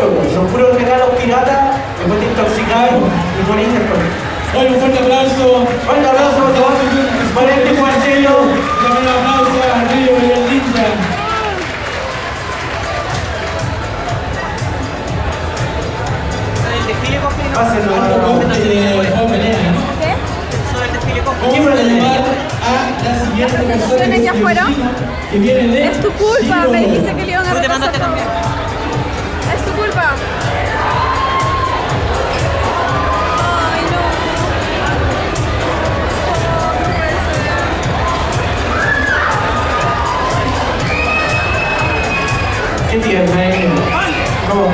Son puros regalos piratas, después te intoxican y pones después. Bueno, un fuerte aplauso. Fuerte aplauso a todos. Para este cuartello. También un aplauso a Río y al Ninja. Pásenlo. Vamos a llevar a la siguiente persona. ¿Ya fueron? Que viene de... Es tu culpa, me dijiste que le iban a retrasar. Es tu culpa. ¡Qué tiene! ¡Oh! ¡Oh!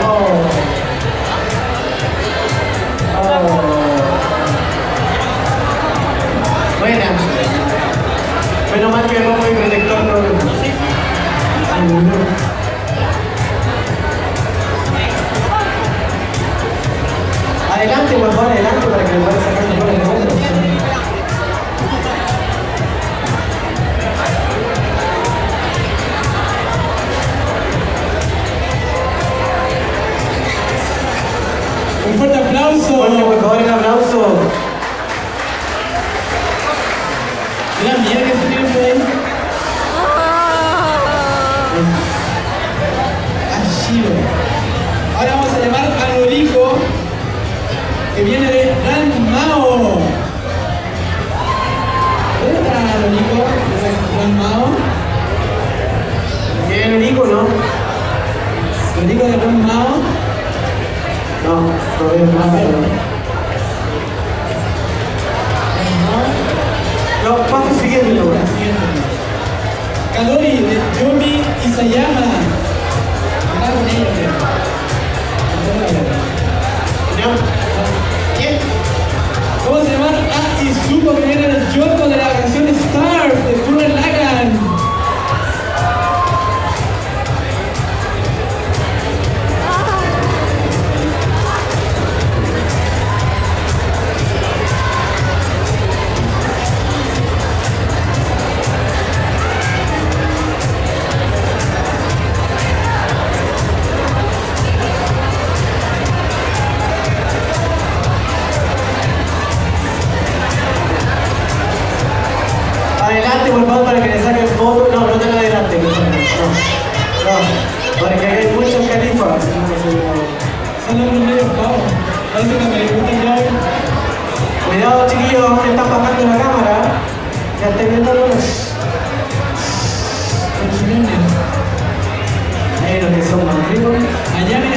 ¡Oh! Buena. Menos mal que no voy a protector no. ¿Sí? Ay, no. Adelante, por favor, adelante para que me puedan sacar mejor el número. Un fuerte aplauso. Fuerte, por favor, un aplauso. Mira, mira que se tiene por ahí. Allí. Ahora vamos a llamar a Rodrigo, que viene de Gran Mao. ¿Dónde está Rodrigo? ¿Gran Mao? ¿Viene Rodrigo, no? ¿Rodrigo de Gran Mao? No, no veo nada. No, paso siguiente. Kadori de Yomi Isayama. Está con ellos. ¿Quién? Vamos a llamar a Izuko, que viene del Yoko de la canción Stars de Turner Lagan. Adelante, por favor, para que le saquen foto. No, no te la adelante. No, para que hay muchos califas. Son los primeros, vamos. Parece que me gustan ya. Cuidado, chiquillos, te están bajando la cámara. Ya estoy viendo los... Los chilenos. Ahí los que son más ricos. Allá, mira.